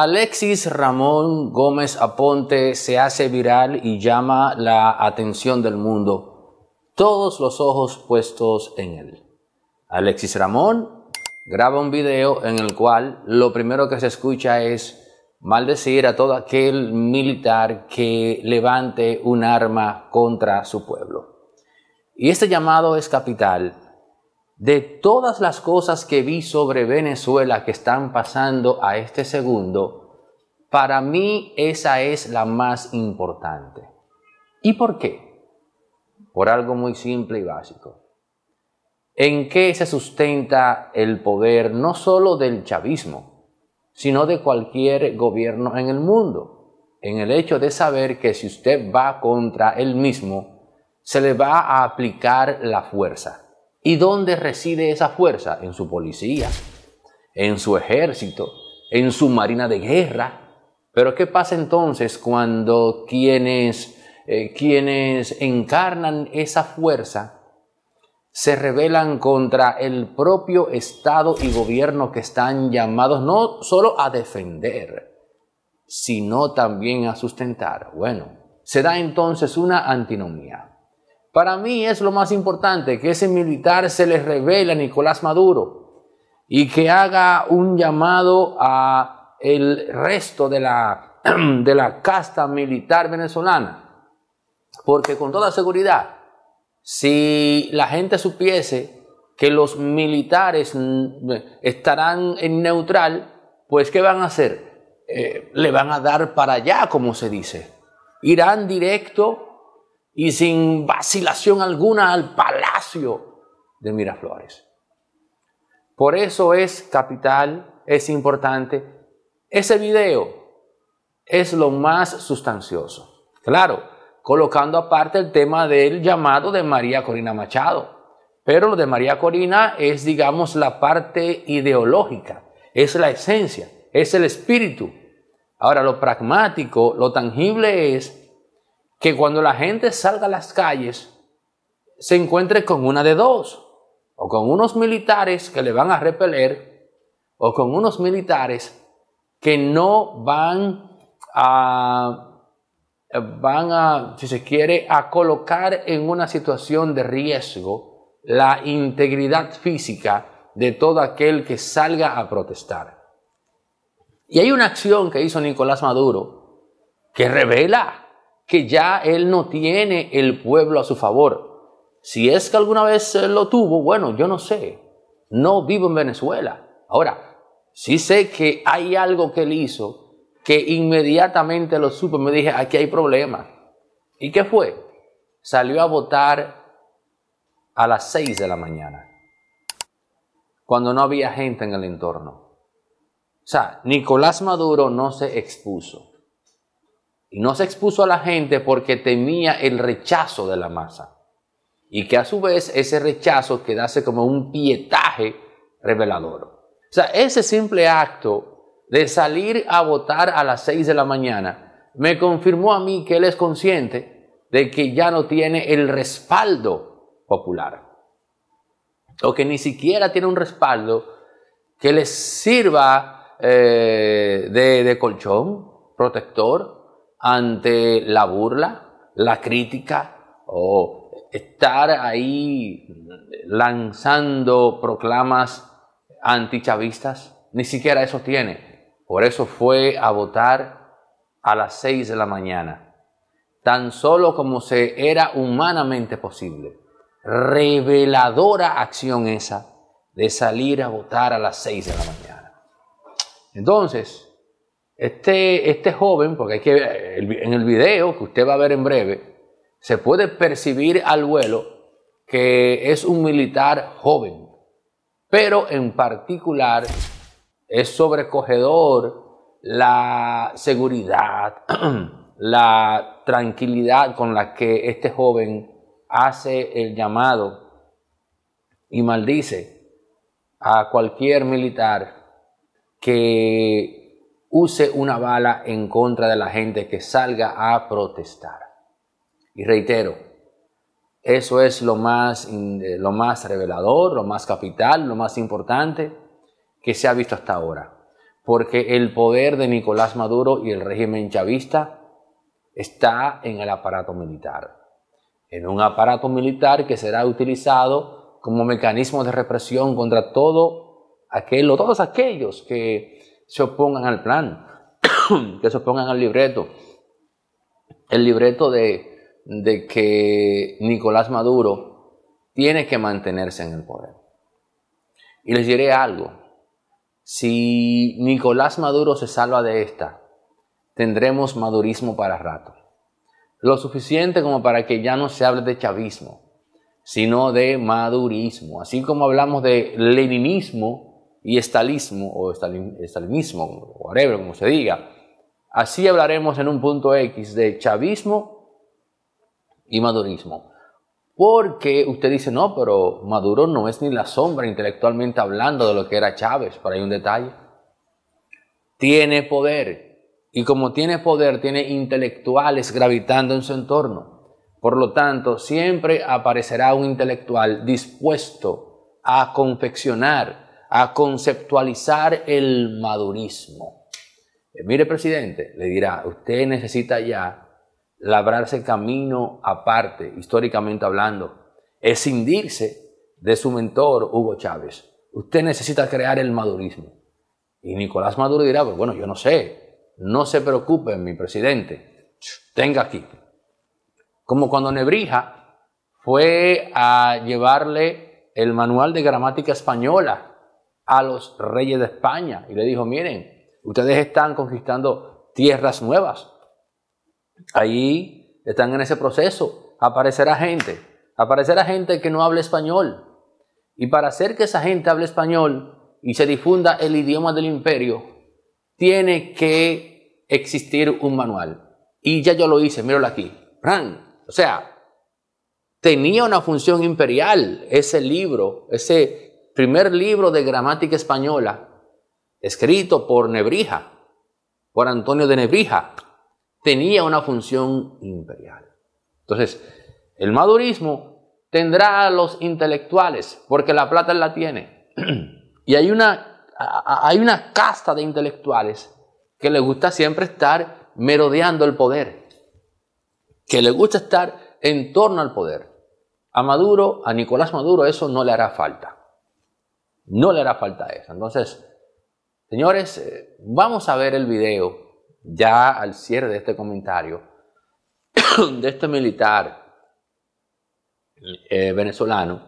Alexis Ramón Gómez Aponte se hace viral y llama la atención del mundo, todos los ojos puestos en él. Alexis Ramón graba un video en el cual lo primero que se escucha es maldecir a todo aquel militar que levante un arma contra su pueblo. Y este llamado es capital. De todas las cosas que vi sobre Venezuela que están pasando a este segundo, para mí esa es la más importante. ¿Y por qué? Por algo muy simple y básico. ¿En qué se sustenta el poder no solo del chavismo, sino de cualquier gobierno en el mundo? En el hecho de saber que si usted va contra él mismo, se le va a aplicar la fuerza. ¿Y dónde reside esa fuerza? En su policía, en su ejército, en su marina de guerra. Pero ¿qué pasa entonces cuando quienes encarnan esa fuerza se rebelan contra el propio Estado y gobierno que están llamados no solo a defender, sino también a sustentar? Bueno, se da entonces una antinomía. Para mí es lo más importante que ese militar se le revele a Nicolás Maduro y que haga un llamado a el resto de la casta militar venezolana. Porque con toda seguridad, si la gente supiese que los militares estarán en neutral, pues ¿qué van a hacer? Le van a dar para allá, como se dice. Irán directo y sin vacilación alguna al Palacio de Miraflores. Por eso es capital, es importante. Ese video es lo más sustancioso. Claro, colocando aparte el tema del llamado de María Corina Machado. Pero lo de María Corina es, digamos, la parte ideológica. Es la esencia, es el espíritu. Ahora, lo pragmático, lo tangible es que cuando la gente salga a las calles se encuentre con una de dos, o con unos militares que le van a repeler, o con unos militares que no van a, si se quiere, a colocar en una situación de riesgo la integridad física de todo aquel que salga a protestar. Y hay una acción que hizo Nicolás Maduro que revela que ya él no tiene el pueblo a su favor. Si es que alguna vez lo tuvo, bueno, yo no sé. No vivo en Venezuela. Ahora, sí sé que hay algo que él hizo que inmediatamente lo supe. Me dije, aquí hay problema. ¿Y qué fue? Salió a votar a las 6 de la mañana, cuando no había gente en el entorno. O sea, Nicolás Maduro no se expuso. Y no se expuso a la gente porque temía el rechazo de la masa. Y que a su vez ese rechazo quedase como un pietaje revelador. O sea, ese simple acto de salir a votar a las 6 de la mañana me confirmó a mí que él es consciente de que ya no tiene el respaldo popular. O que ni siquiera tiene un respaldo que les sirva de colchón, protector, ante la burla, la crítica o estar ahí lanzando proclamas antichavistas. Ni siquiera eso tiene. Por eso fue a votar a las 6 de la mañana, tan solo como se era humanamente posible. Reveladora acción esa de salir a votar a las 6 de la mañana. Entonces, Este joven, porque hay que ver en el video que usted va a ver en breve, se puede percibir al vuelo que es un militar joven, pero en particular es sobrecogedor la seguridad, la tranquilidad con la que este joven hace el llamado y maldice a cualquier militar que use una bala en contra de la gente que salga a protestar. Y reitero, eso es lo más revelador, lo más capital, lo más importante que se ha visto hasta ahora. porque el poder de Nicolás Maduro y el régimen chavista está en el aparato militar, en un aparato militar que será utilizado como mecanismo de represión contra todo aquel o todos aquellos que se opongan al plan, que se opongan al libreto. El libreto de que Nicolás Maduro tiene que mantenerse en el poder. Y les diré algo, si Nicolás Maduro se salva de esta, tendremos madurismo para rato. Lo suficiente como para que ya no se hable de chavismo, sino de madurismo. Así como hablamos de leninismo y estalinismo, o estalinismo, whatever, como se diga, así hablaremos en un punto X de chavismo y madurismo. Porque usted dice, no, pero Maduro no es ni la sombra intelectualmente hablando de lo que era Chávez, por ahí un detalle. Tiene poder. Y como tiene poder, tiene intelectuales gravitando en su entorno. Por lo tanto, siempre aparecerá un intelectual dispuesto a confeccionar, a conceptualizar el madurismo. Mire, presidente, le dirá, usted necesita ya labrarse camino aparte, históricamente hablando, escindirse de su mentor Hugo Chávez. Usted necesita crear el madurismo. Y Nicolás Maduro dirá, pues bueno, yo no sé. No se preocupe, mi presidente, tenga aquí. Como cuando Nebrija fue a llevarle el manual de gramática española a los reyes de España y le dijo, miren, ustedes están conquistando tierras nuevas. Ahí están en ese proceso. Aparecerá gente que no hable español. Y para hacer que esa gente hable español y se difunda el idioma del imperio, tiene que existir un manual. Y ya yo lo hice, míralo aquí. O sea, tenía una función imperial ese libro, ese primer libro de gramática española, escrito por Nebrija, por Antonio de Nebrija, tenía una función imperial. Entonces, el madurismo tendrá a los intelectuales, porque la plata la tiene. Y hay una casta de intelectuales que les gusta siempre estar merodeando el poder, que les gusta estar en torno al poder. A Maduro, a Nicolás Maduro, eso no le hará falta. No le hará falta eso. Entonces, señores, vamos a ver el video ya al cierre de este comentario de este militar venezolano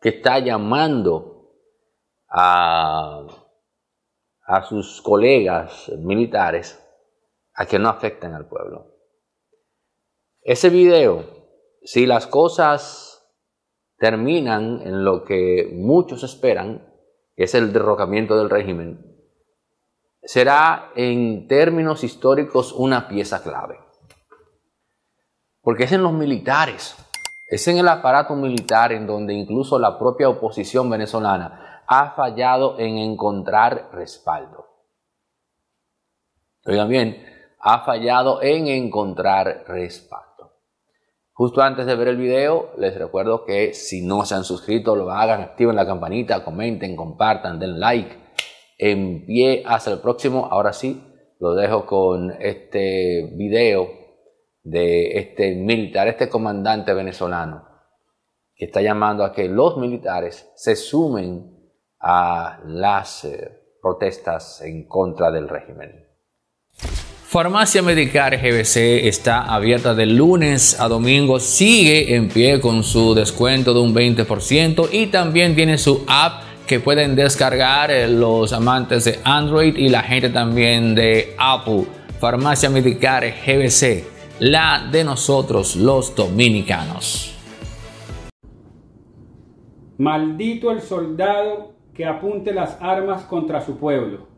que está llamando a sus colegas militares a que no afecten al pueblo. Ese video, si las cosas terminan en lo que muchos esperan, que es el derrocamiento del régimen, será en términos históricos una pieza clave. Porque es en los militares, es en el aparato militar en donde incluso la propia oposición venezolana ha fallado en encontrar respaldo. Oigan bien, ha fallado en encontrar respaldo. Justo antes de ver el video, les recuerdo que si no se han suscrito, lo hagan, activen la campanita, comenten, compartan, den like. En pie hasta el próximo. Ahora sí, lo dejo con este video de este militar, este comandante venezolano, que está llamando a que los militares se sumen a las protestas en contra del régimen. Farmacia Medicar GBC está abierta de lunes a domingo, sigue en pie con su descuento de un 20% y también tiene su app que pueden descargar los amantes de Android y la gente también de Apple. Farmacia Medicar GBC, la de nosotros los dominicanos. Maldito el soldado que apunte las armas contra su pueblo.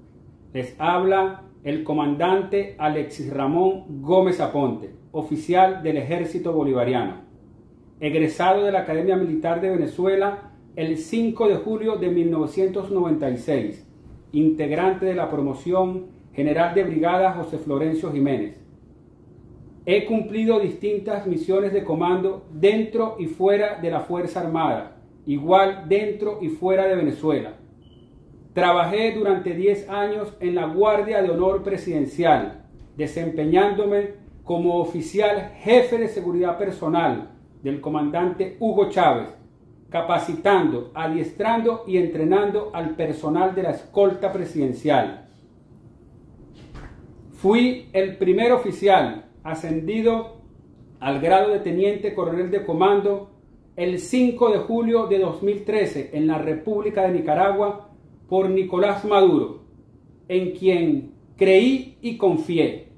Les habla el comandante Alexis Ramón Gómez Aponte, oficial del Ejército Bolivariano, egresado de la Academia Militar de Venezuela el 5 de julio de 1996, integrante de la promoción General de Brigada José Florencio Jiménez. He cumplido distintas misiones de comando dentro y fuera de la Fuerza Armada, igual dentro y fuera de Venezuela. Trabajé durante 10 años en la Guardia de Honor Presidencial, desempeñándome como oficial jefe de seguridad personal del comandante Hugo Chávez, capacitando, adiestrando y entrenando al personal de la escolta presidencial. Fui el primer oficial ascendido al grado de teniente coronel de comando el 5 de julio de 2013 en la República de Nicaragua por Nicolás Maduro, en quien creí y confié.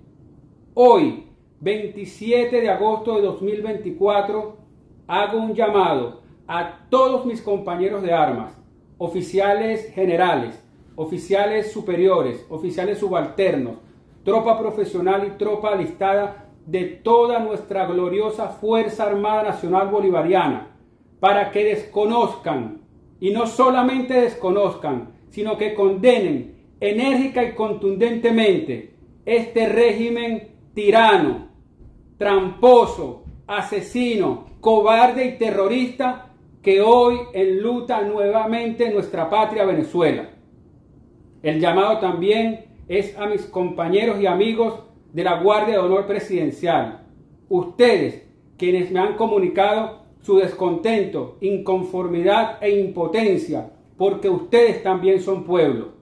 Hoy, 27 de agosto de 2024, hago un llamado a todos mis compañeros de armas, oficiales generales, oficiales superiores, oficiales subalternos, tropa profesional y tropa alistada de toda nuestra gloriosa Fuerza Armada Nacional Bolivariana, para que desconozcan, y no solamente desconozcan, sino que condenen enérgica y contundentemente este régimen tirano, tramposo, asesino, cobarde y terrorista que hoy enluta nuevamente nuestra patria Venezuela. El llamado también es a mis compañeros y amigos de la Guardia de Honor Presidencial, ustedes quienes me han comunicado su descontento, inconformidad e impotencia, porque ustedes también son pueblo.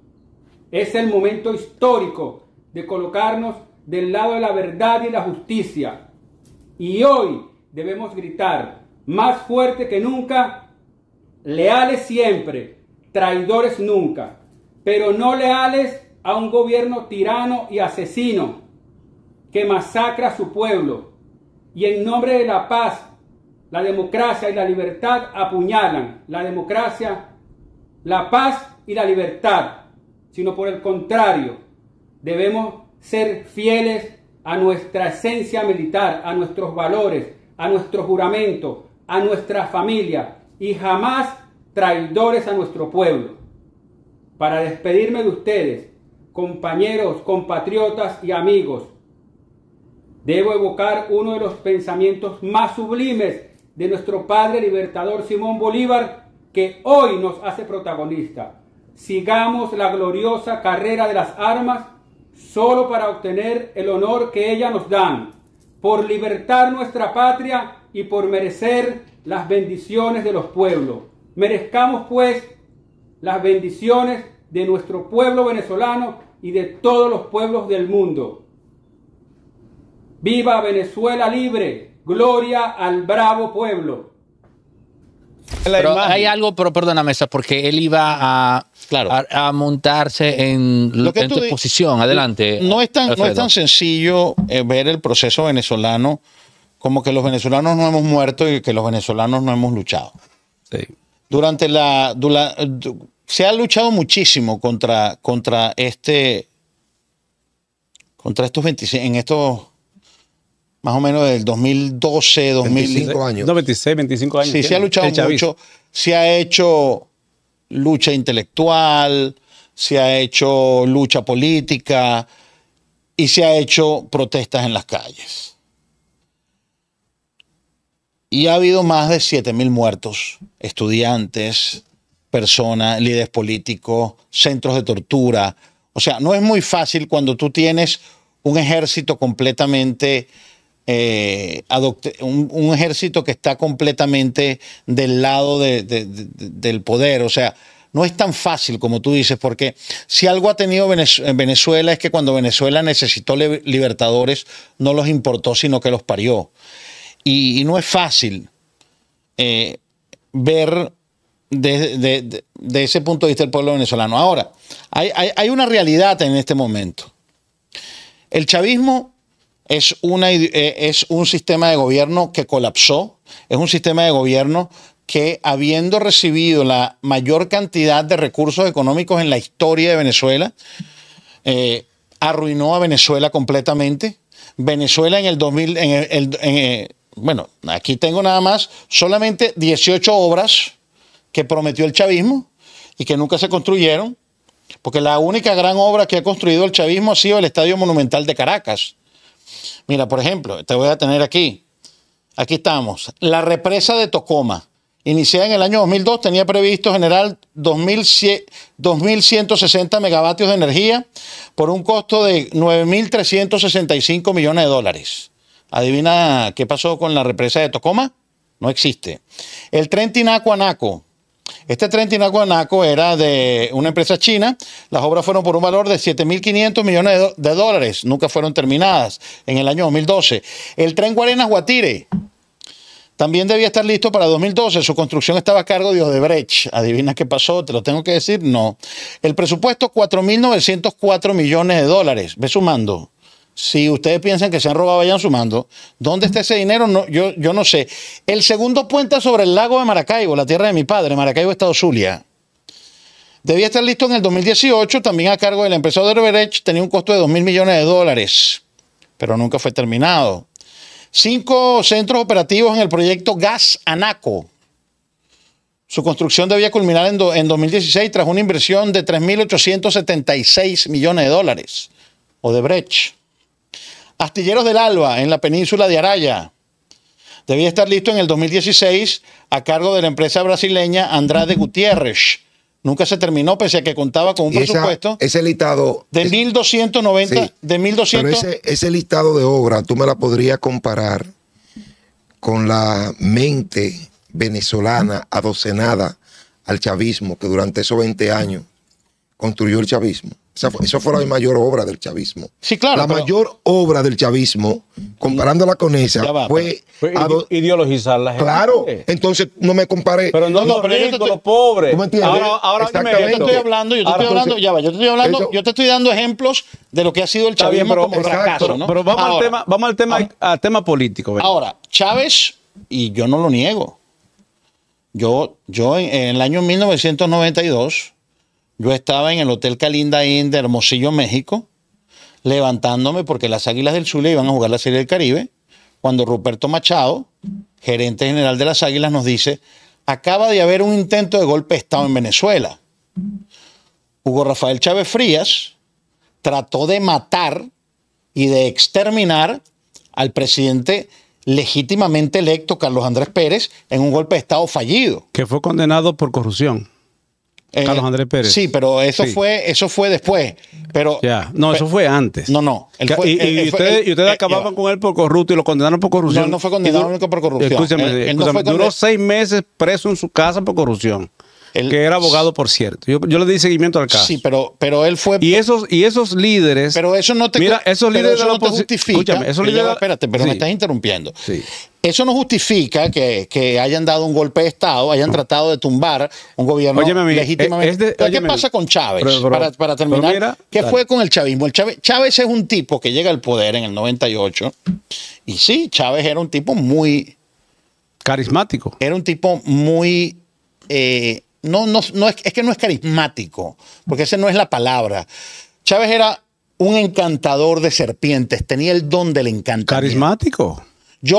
Es el momento histórico de colocarnos del lado de la verdad y la justicia, y hoy debemos gritar más fuerte que nunca: leales siempre, traidores nunca, pero no leales a un gobierno tirano y asesino que masacra a su pueblo y en nombre de la paz, la democracia y la libertad apuñalan la democracia, la paz y la libertad, sino por el contrario, debemos ser fieles a nuestra esencia militar, a nuestros valores, a nuestro juramento, a nuestra familia y jamás traidores a nuestro pueblo. Para despedirme de ustedes, compañeros, compatriotas y amigos, debo evocar uno de los pensamientos más sublimes de nuestro padre libertador Simón Bolívar, que hoy nos hace protagonista. Sigamos la gloriosa carrera de las armas solo para obtener el honor que ellas nos dan, por libertar nuestra patria y por merecer las bendiciones de los pueblos. Merezcamos pues las bendiciones de nuestro pueblo venezolano y de todos los pueblos del mundo. ¡Viva Venezuela libre! ¡Gloria al bravo pueblo! Pero hay algo, pero perdóname, porque él iba a, claro, a montarse en, lo que en tu posición. Adelante. No es tan sencillo ver el proceso venezolano como que los venezolanos no hemos muerto y que los venezolanos no hemos luchado. Sí. Se ha luchado muchísimo contra estos 25, en estos más o menos del 2012, 25 años. No, 26, 25 años. Sí, se ha luchado mucho. Se ha hecho lucha intelectual, se ha hecho lucha política y se ha hecho protestas en las calles. Y ha habido más de 7.000 muertos, estudiantes, personas, líderes políticos, centros de tortura. O sea, no es muy fácil cuando tú tienes un ejército completamente, un ejército que está completamente del lado del poder. O sea, no es tan fácil como tú dices, porque si algo ha tenido Venezuela es que cuando Venezuela necesitó libertadores, no los importó, sino que los parió. Y no es fácil ver de ese punto de vista el pueblo venezolano. Ahora, hay una realidad en este momento. El chavismo es un sistema de gobierno que colapsó, es un sistema de gobierno que, habiendo recibido la mayor cantidad de recursos económicos en la historia de Venezuela, arruinó a Venezuela completamente. Venezuela en el 2000... bueno, aquí tengo nada más solamente 18 obras que prometió el chavismo y que nunca se construyeron, porque la única gran obra que ha construido el chavismo ha sido el Estadio Monumental de Caracas. Mira, por ejemplo, te voy a tener aquí. Aquí estamos. La Represa de Tocoma. iniciada en el año 2002, tenía previsto generar 2.160 megavatios de energía por un costo de 9.365 millones de dólares. ¿Adivina qué pasó con la represa de Tocoma? No existe. El tren Tinaco-Anaco. Este tren Tinaco-Anaco era de una empresa china. Las obras fueron por un valor de 7.500 millones de dólares. Nunca fueron terminadas en el año 2012. El tren Guarenas-Guatire también debía estar listo para 2012. Su construcción estaba a cargo de Odebrecht. ¿Adivina qué pasó? ¿Te lo tengo que decir? No. El presupuesto, 4.904 millones de dólares. Ve sumando. Si ustedes piensan que se han robado, vayan sumando. ¿Dónde está ese dinero? No, yo no sé. El segundo puente sobre el lago de Maracaibo, la tierra de mi padre, Maracaibo, Estado Zulia. Debía estar listo en el 2018, también a cargo de la empresa de Odebrecht, tenía un costo de 2.000 millones de dólares, pero nunca fue terminado. 5 centros operativos en el proyecto Gas Anaco. Su construcción debía culminar en 2016 tras una inversión de 3.876 millones de dólares. Odebrecht. Astilleros del Alba, en la península de Araya. Debía estar listo en el 2016 a cargo de la empresa brasileña Andrade Gutiérrez. Nunca se terminó, pese a que contaba con un presupuesto ese listado, de 1.290. Sí, de 1.200. Ese listado de obra, tú me la podrías comparar con la mente venezolana adocenada al chavismo, que durante esos 20 años construyó el chavismo. Esa fue la mayor obra del chavismo. Sí, claro. La mayor obra del chavismo, comparándola con esa, fue ideologizar la gente. Claro. Entonces no me comparé. Pero no los ricos, los pobres. ¿Tú me entiendes? Ahora yo te estoy dando ejemplos de lo que ha sido el chavismo como fracaso, ¿no? Pero vamos al tema político. Ahora, Chávez, y yo no lo niego. Yo en el año 1992. Yo estaba en el Hotel Calinda Inn de Hermosillo, México, levantándome porque las Águilas del Zulia iban a jugar la Serie del Caribe, cuando Ruperto Machado, gerente general de las Águilas, nos dice: acaba de haber un intento de golpe de Estado en Venezuela. Hugo Rafael Chávez Frías trató de matar y de exterminar al presidente legítimamente electo, Carlos Andrés Pérez, en un golpe de Estado fallido. Que fue condenado por corrupción. Carlos Andrés Pérez. Sí, pero eso fue después. Pero ya. No, eso fue antes. No. Ustedes acababan con él por corrupto y lo condenaron por corrupción. No, no fue condenado único por corrupción. Escúchame, duró 6 meses preso en su casa por corrupción. Que era abogado, por cierto. Yo le di seguimiento al caso. Sí, pero él fue. Y esos líderes. Pero eso no te. Mira, esos líderes no te justifica. Escúchame, esos líderes. Espérate, pero me estás interrumpiendo. Sí. Eso no justifica que hayan dado un golpe de Estado, hayan tratado de tumbar un gobierno legítimamente. ¿Qué pasa con Chávez? Para terminar, mira, ¿qué fue con el chavismo? Chávez es un tipo que llega al poder en el 98. Y sí, Chávez era un tipo muy carismático. Era un tipo muy. Es que no es carismático, porque esa no es la palabra. Chávez era un encantador de serpientes, tenía el don del encantamiento. Carismático. Es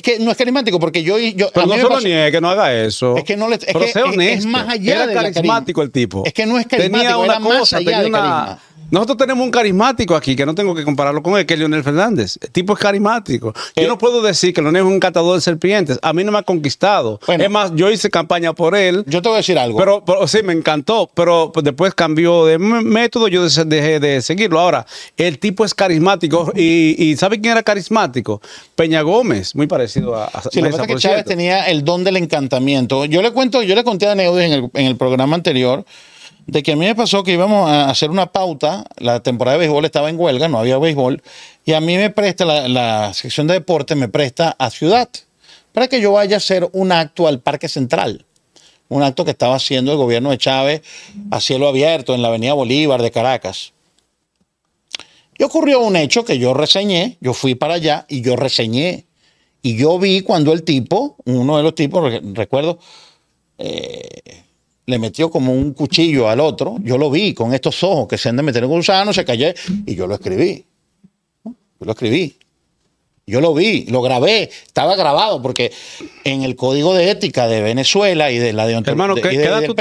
que no es carismático, porque yo pero no solo niegue, no haga eso. Es que no le. Pero sea honesto. Es más allá era de carismático el tipo. Es que no es carismático. Tenía una cosa, tenía una. Nosotros tenemos un carismático aquí, que no tengo que compararlo con él, que es Leonel Fernández. El tipo es carismático. Yo no puedo decir que Leonel es un catador de serpientes. A mí no me ha conquistado. Bueno, es más, yo hice campaña por él. Yo te voy a decir algo. Pero sí, me encantó. Pero pues, después cambió de método, yo dejé de seguirlo. Ahora, el tipo es carismático. ¿Y sabe quién era carismático? Peña Gómez, muy parecido a sí, lo que pasa es que Chávez tenía el don del encantamiento. Yo le conté a Neudi en el programa anterior, de que a mí me pasó que íbamos a hacer una pauta, la temporada de béisbol estaba en huelga, no había béisbol, y a mí me presta, la sección de deportes me presta a Ciudad, para que yo vaya a hacer un acto al Parque Central, un acto que estaba haciendo el gobierno de Chávez a cielo abierto en la Avenida Bolívar de Caracas. Y ocurrió un hecho que yo reseñé, yo fui para allá y yo reseñé, y yo vi cuando el tipo, uno de los tipos, recuerdo, le metió como un cuchillo al otro. Yo lo vi con estos ojos que se han de meter en gusano, se cayó y yo lo escribí. Yo lo vi, lo grabé, estaba grabado porque en el Código de Ética de Venezuela y de la de Hermano, ¿qué edad tú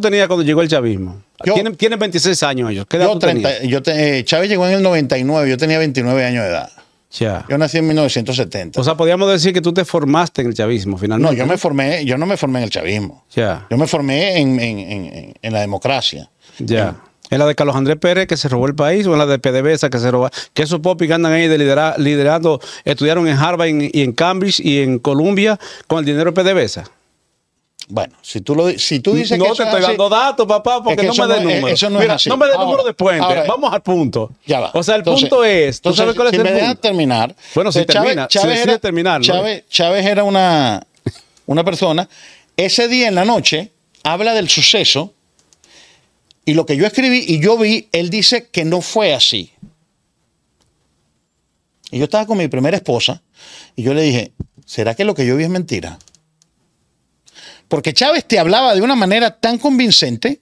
tenías cuando llegó el chavismo? Tienen 26 años ellos. ¿Qué edad tú tenías? Chávez llegó en el 99, yo tenía 29 años de edad. Ya. Yo nací en 1970. O sea, podríamos decir que tú te formaste en el chavismo, finalmente. No, yo no me formé en el chavismo. Ya. Yo me formé en la democracia. Ya. ¿En la de Carlos Andrés Pérez, que se robó el país, o en la de PDVSA, que se robó? Que esos popis que andan ahí de liderando, estudiaron en Harvard y en Cambridge y en Columbia con el dinero de PDVSA. Bueno, si tú dices no que... No te estoy dando datos, papá, porque es que no me des números. Eso no, mira, es así. No me des números de puente. Ahora, vamos al punto. Ya va. O sea, el punto es... ¿Tú sabes cuál es el punto? Si me dejas terminar... Bueno, si termina. Chávez era una persona. Ese día en la noche habla del suceso y lo que yo escribí y yo vi, él dice que no fue así. Y yo estaba con mi primera esposa y yo le dije, ¿será que lo que yo vi es mentira? Porque Chávez te hablaba de una manera tan convincente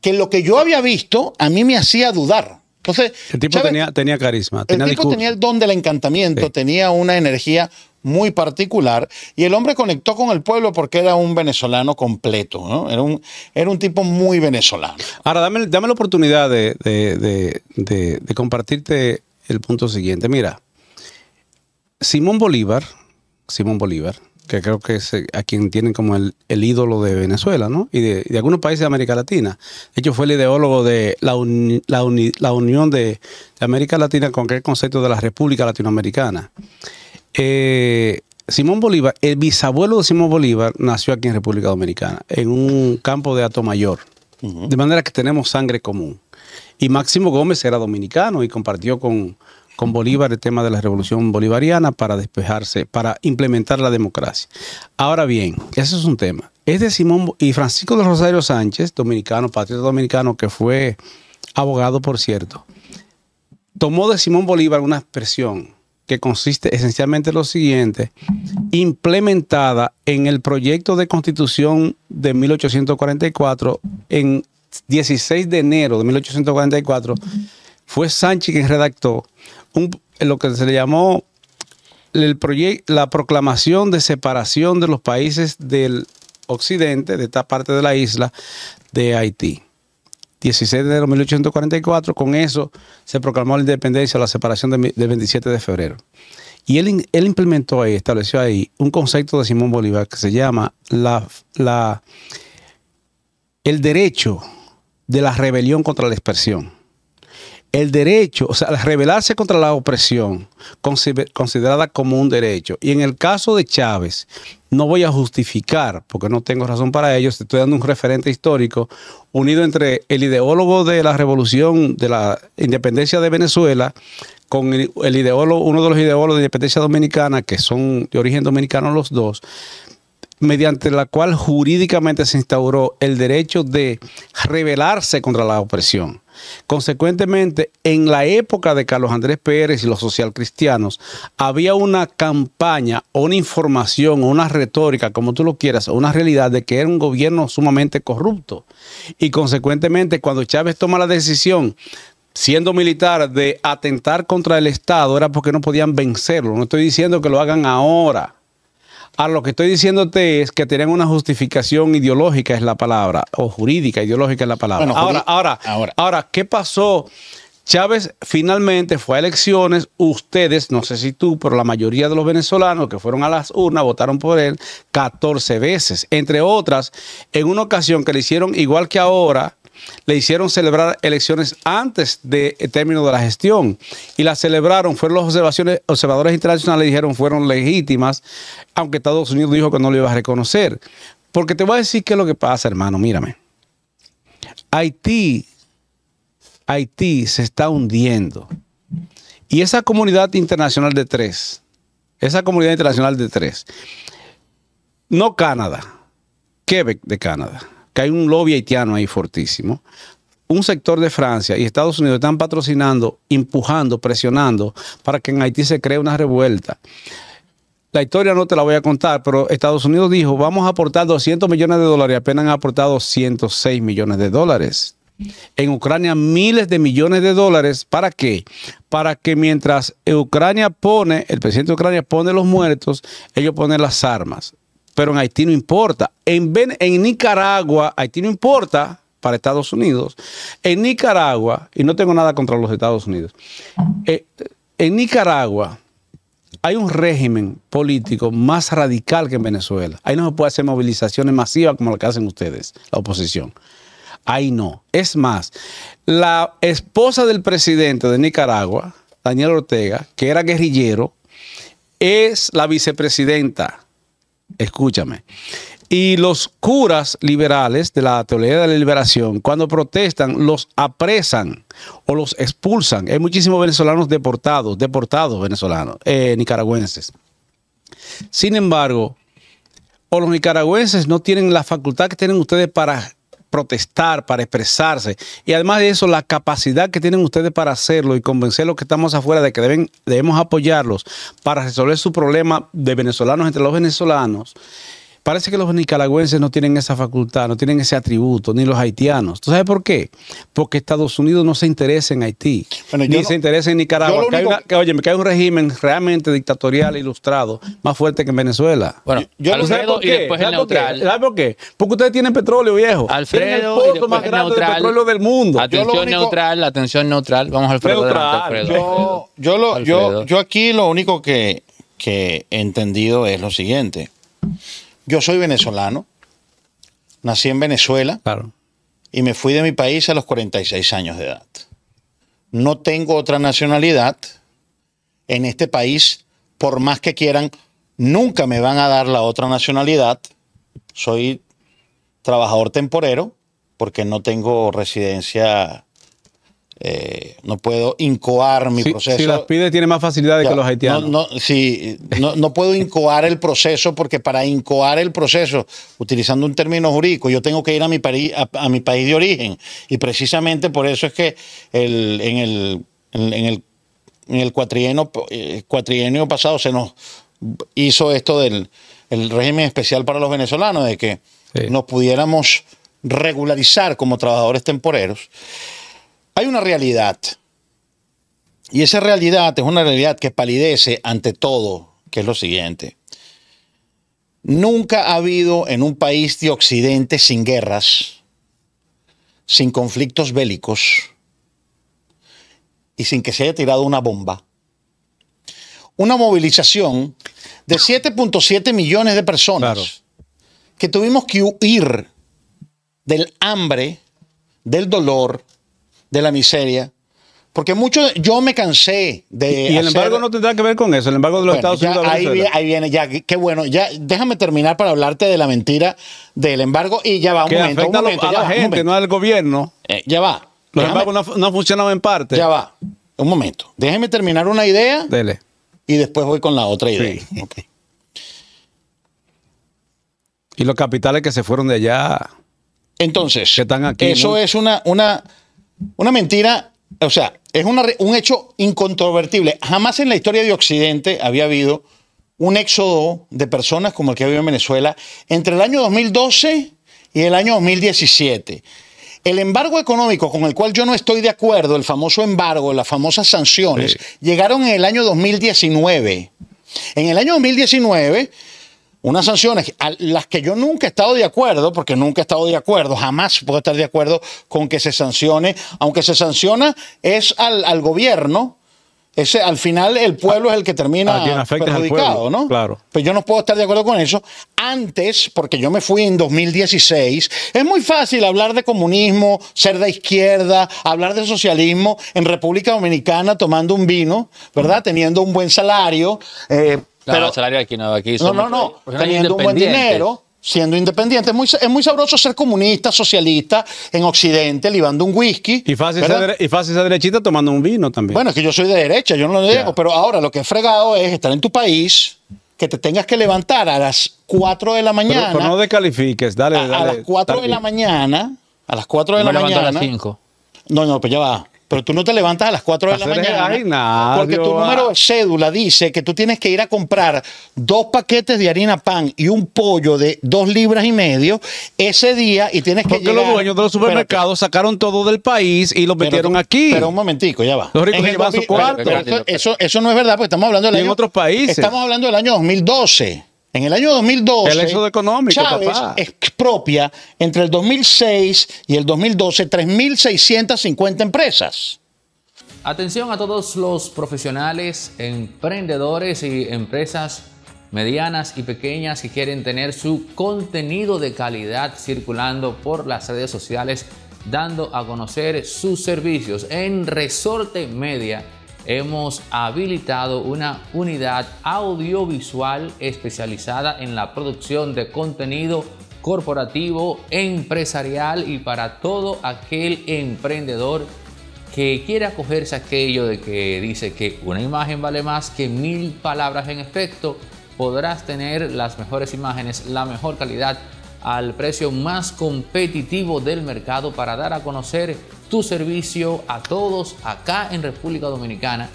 que lo que yo había visto a mí me hacía dudar. Entonces, el tipo Chávez, tenía carisma. El tipo tenía el don del encantamiento, sí. Tenía una energía muy particular y el hombre conectó con el pueblo porque era un venezolano completo, ¿no? Era un tipo muy venezolano. Ahora, dame la oportunidad de compartirte el punto siguiente. Mira, Simón Bolívar, que creo que es a quien tienen como el ídolo de Venezuela, ¿no? Y de algunos países de América Latina. De hecho, fue el ideólogo de la unión de América Latina con aquel concepto de la República Latinoamericana. Simón Bolívar, el bisabuelo de Simón Bolívar, nació aquí en República Dominicana, en un campo de Atomayor. Uh-huh. De manera que tenemos sangre común. Y Máximo Gómez era dominicano y compartió con Bolívar el tema de la revolución bolivariana para despejarse, para implementar la democracia. Ahora bien, ese es un tema. Es de Simón y Francisco de Rosario Sánchez, dominicano, patriota dominicano, que fue abogado, por cierto, tomó de Simón Bolívar una expresión que consiste esencialmente en lo siguiente, implementada en el proyecto de constitución de 1844, en 16 de enero de 1844, fue Sánchez quien redactó lo que se le llamó la proclamación de separación de los países del occidente, de esta parte de la isla de Haití. 16 de enero de 1844, con eso se proclamó la independencia, la separación del 27 de febrero. Y él implementó ahí, estableció ahí un concepto de Simón Bolívar que se llama el derecho de la rebelión contra la expresión. El derecho, o sea, rebelarse contra la opresión, considerada como un derecho. Y en el caso de Chávez, no voy a justificar, porque no tengo razón para ello, estoy dando un referente histórico, unido entre el ideólogo de la revolución, de la independencia de Venezuela, con el ideólogo, uno de los ideólogos de la independencia dominicana, que son de origen dominicano los dos, mediante la cual jurídicamente se instauró el derecho de rebelarse contra la opresión. Consecuentemente, en la época de Carlos Andrés Pérez y los socialcristianos, había una campaña o una información o una retórica, como tú lo quieras, o una realidad de que era un gobierno sumamente corrupto. Y consecuentemente, cuando Chávez toma la decisión, siendo militar, de atentar contra el Estado, era porque no podían vencerlo. No estoy diciendo que lo hagan ahora. A lo que estoy diciéndote es que tenían una justificación ideológica, es la palabra, o jurídica, ideológica es la palabra. Bueno, ahora, ¿qué pasó? Chávez finalmente fue a elecciones. Ustedes, no sé si tú, pero la mayoría de los venezolanos que fueron a las urnas votaron por él 14 veces. Entre otras, en una ocasión que le hicieron, igual que ahora, le hicieron celebrar elecciones antes del término de la gestión y las celebraron, fueron los observadores internacionales, dijeron fueron legítimas, aunque Estados Unidos dijo que no lo iba a reconocer. Porque te voy a decir qué es lo que pasa, hermano, mírame. Haití se está hundiendo y esa comunidad internacional de tres, no Canadá, Quebec de Canadá, que hay un lobby haitiano ahí fortísimo, un sector de Francia y Estados Unidos están patrocinando, empujando, presionando para que en Haití se cree una revuelta. La historia no te la voy a contar, pero Estados Unidos dijo, vamos a aportar $200 millones, apenas han aportado $106 millones. En Ucrania miles de millones de dólares, ¿para qué? Para que mientras Ucrania pone, el presidente de Ucrania pone los muertos, ellos ponen las armas. Pero en Haití no importa. En Nicaragua, Haití no importa para Estados Unidos. En Nicaragua, y no tengo nada contra los Estados Unidos, en Nicaragua Hay un régimen político más radical que en Venezuela. Ahí no se puede hacer movilizaciones masivas como la que hacen ustedes, la oposición. Ahí no. Es más, la esposa del presidente de Nicaragua, Daniel Ortega, que era guerrillero, es la vicepresidenta. Escúchame. Y los curas liberales de la Teología de la Liberación, cuando protestan, los apresan o los expulsan. Hay muchísimos venezolanos deportados venezolanos, nicaragüenses. Sin embargo, o los nicaragüenses no tienen la facultad que tienen ustedes para protestar, para expresarse. Y además de eso, la capacidad que tienen ustedes para hacerlo y convencer a los que estamos afuera de que debemos apoyarlos para resolver su problema de venezolanos entre los venezolanos. Parece que los nicaragüenses no tienen esa facultad, no tienen ese atributo, ni los haitianos. ¿Tú sabes por qué? Porque Estados Unidos no se interesa en Haití, bueno, ni se interesa en Nicaragua. Oye, me cae un régimen realmente dictatorial, ilustrado, más fuerte que en Venezuela. Bueno, Alfredo y después el neutral. ¿Sabes por qué? Porque ustedes tienen petróleo, viejo. Alfredo, el pozo más grande de petróleo del mundo. Atención neutral. Vamos, Alfredo. Alfredo. Yo aquí lo único que he entendido es lo siguiente. Yo soy venezolano, nací en Venezuela, claro, y me fui de mi país a los 46 años de edad. No tengo otra nacionalidad en este país, por más que quieran, nunca me van a dar la otra nacionalidad. Soy trabajador temporero porque no tengo residencia, no puedo incoar mi proceso. Si las pide tiene más facilidad que los haitianos. No puedo incoar el proceso, porque para incoar el proceso, utilizando un término jurídico, yo tengo que ir a mi país de origen. Y precisamente por eso es que en el cuatrienio pasado se nos hizo esto del régimen especial para los venezolanos, de que nos pudiéramos regularizar como trabajadores temporeros. Hay una realidad, y esa realidad es una realidad que palidece ante todo, que es lo siguiente. Nunca ha habido en un país de Occidente sin guerras, sin conflictos bélicos y sin que se haya tirado una bomba. Una movilización de 7.7 millones de personas, claro, que tuvimos que huir del hambre, del dolor, de la miseria, porque muchos, yo me cansé de... Y el embargo no tendrá que ver con eso, el embargo de los Estados Unidos. Ahí viene, qué bueno, ya déjame terminar para hablarte de la mentira del embargo y ya va, un momento. A la gente, no al gobierno. Ya va. Los embargos no funcionaban en parte. Ya va, un momento. Déjame terminar una idea. Dele. Y después voy con la otra idea. Sí. Okay. Y los capitales que se fueron de allá. Entonces, que están aquí, eso, ¿no?, es una mentira, o sea, es un hecho incontrovertible. Jamás en la historia de Occidente había habido un éxodo de personas como el que ha habido en Venezuela entre el año 2012 y el año 2017. El embargo económico, con el cual yo no estoy de acuerdo, el famoso embargo, las famosas sanciones, llegaron en el año 2019. En el año 2019... unas sanciones a las que yo nunca he estado de acuerdo, porque nunca he estado de acuerdo, jamás puedo estar de acuerdo con que se sancione, aunque se sanciona es al gobierno, al final el pueblo es el que termina perjudicado, ¿no? Claro. Pues yo no puedo estar de acuerdo con eso. Antes, porque yo me fui en 2016, es muy fácil hablar de comunismo, ser de izquierda, hablar de socialismo en República Dominicana tomando un vino, ¿verdad? Teniendo un buen salario, pero el salario aquí somos teniendo un buen dinero, siendo independiente. Es muy sabroso ser comunista, socialista, en Occidente, libando un whisky. Y fácil ser derechita tomando un vino también. Bueno, es que yo soy de derecha, yo no lo niego, pero ahora lo que he fregado es estar en tu país, que te tengas que levantar a las 4 de la mañana. Pero no descalifiques, dale. A las 4 de la mañana, a las 4 de la mañana. A las 5. No, pues ya va. Pero tú no te levantas a las 4 de la mañana, porque tu número de cédula dice que tú tienes que ir a comprar 2 paquetes de harina pan y un pollo de 2,5 libras ese día y tienes que llegar. Porque los dueños de los supermercados sacaron todo del país y lo metieron aquí. Pero un momentico, ya va. Los ricos se llevan su cuarto. Eso no es verdad, porque estamos hablando del año... En otros países. Estamos hablando del año 2012. En el año 2012, el éxodo económico, Chávez expropia entre el 2006 y el 2012 3.650 empresas. Atención a todos los profesionales, emprendedores y empresas medianas y pequeñas que quieren tener su contenido de calidad circulando por las redes sociales, dando a conocer sus servicios. En Resorte Media hemos habilitado una unidad audiovisual especializada en la producción de contenido corporativo, empresarial y para todo aquel emprendedor que quiera acogerse a aquello de que dice que una imagen vale más que 1000 palabras. En efecto, podrás tener las mejores imágenes, la mejor calidad al precio más competitivo del mercado para dar a conocer tu servicio a todos acá en República Dominicana.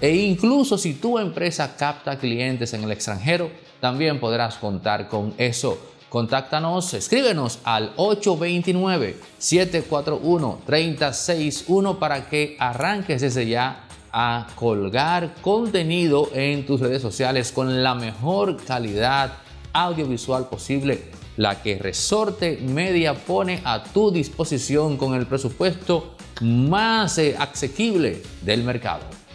E incluso si tu empresa capta clientes en el extranjero, también podrás contar con eso. Contáctanos, escríbenos al 829-741-3061 para que arranques desde ya a colgar contenido en tus redes sociales con la mejor calidad audiovisual posible, la que Resorte Media pone a tu disposición con el presupuesto más asequible del mercado.